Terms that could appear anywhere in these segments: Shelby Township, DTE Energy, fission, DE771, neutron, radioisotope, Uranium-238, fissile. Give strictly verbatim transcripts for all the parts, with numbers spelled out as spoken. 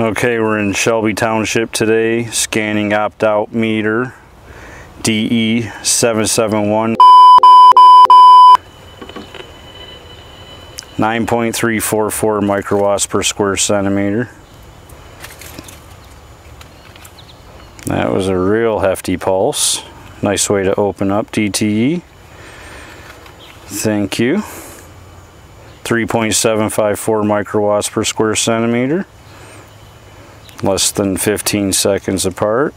Okay, we're in Shelby Township today, scanning opt-out meter D E seven seven one, nine point three four four microwatts per square centimeter. That was a real hefty pulse. Nice way to open up D T E. Thank you. three point seven five four microwatts per square centimeter. Less than fifteen seconds apart.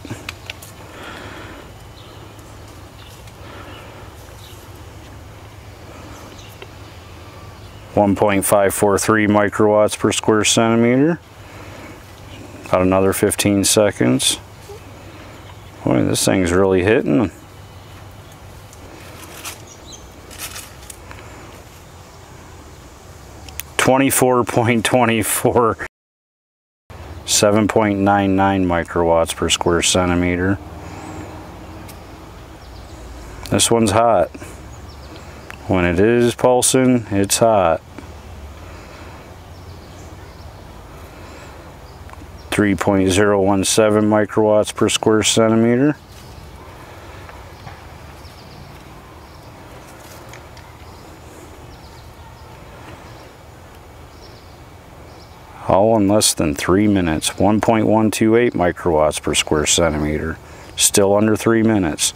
one point five four three microwatts per square centimeter. About another fifteen seconds. Boy, this thing's really hitting. twenty-four point two four. seven point nine nine microwatts per square centimeter. This one's hot. When it is pulsing, it's hot. three point zero one seven microwatts per square centimeter. All in less than three minutes. one point one two eight microwatts per square centimeter. Still under three minutes.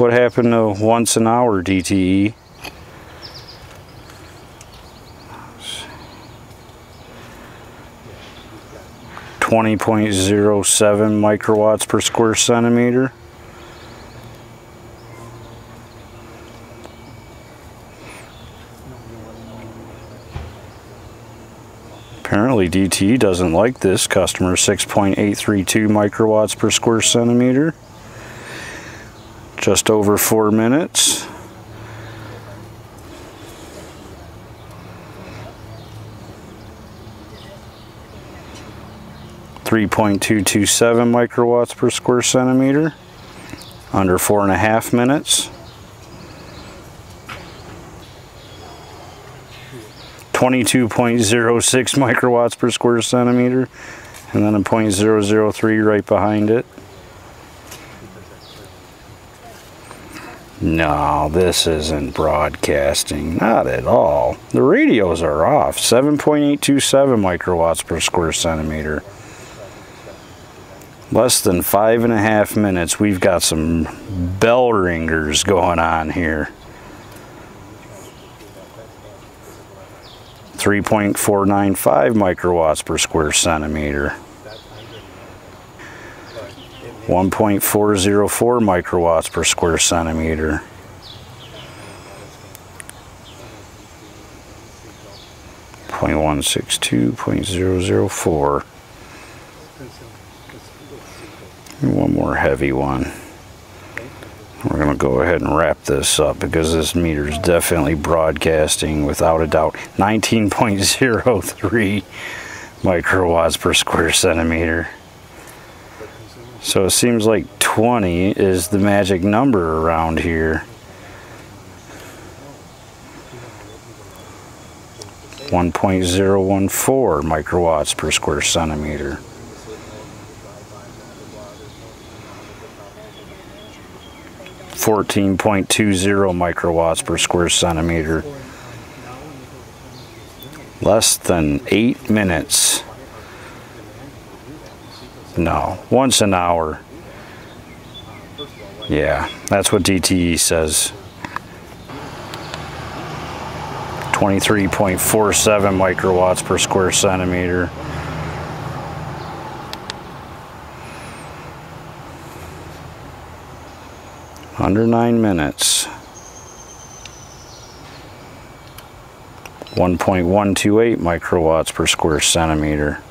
What happened to once an hour D T E? twenty point zero seven microwatts per square centimeter. Apparently D T E doesn't like this customer. six point eight three two microwatts per square centimeter. Just over four minutes. three point two two seven microwatts per square centimeter. Under four and a half minutes. twenty-two point zero six microwatts per square centimeter, and then a point zero zero three right behind it. No, this isn't broadcasting, not at all. The radios are off. seven point eight two seven microwatts per square centimeter. Less than five and a half minutes. We've got some bell ringers going on here. three point four nine five microwatts per square centimeter. one point four zero four microwatts per square centimeter. zero point one six two, zero point zero zero four. And one more heavy one. We're going to go ahead and wrap this up because this meter is definitely broadcasting without a doubt. nineteen point zero three microwatts per square centimeter. So it seems like twenty is the magic number around here. one point zero one four microwatts per square centimeter. fourteen point two zero microwatts per square centimeter. Less than eight minutes. No, once an hour. Yeah, that's what D T E says. twenty-three point four seven microwatts per square centimeter. Under nine minutes. one point one two eight microwatts per square centimeter.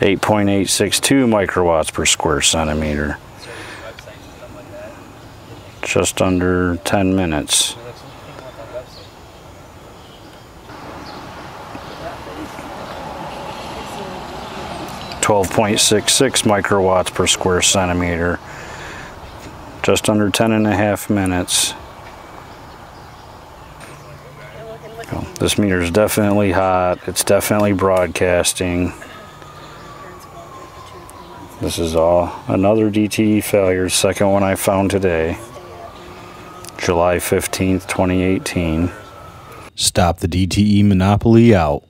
eight point eight six two microwatts per square centimeter. Just under ten minutes. twelve point six six microwatts per square centimeter. Just under ten and a half minutes. So this meter is definitely hot. It's definitely broadcasting. This is all another D T E failure, second one I found today, July fifteenth, twenty eighteen. Stop the D T E monopoly out.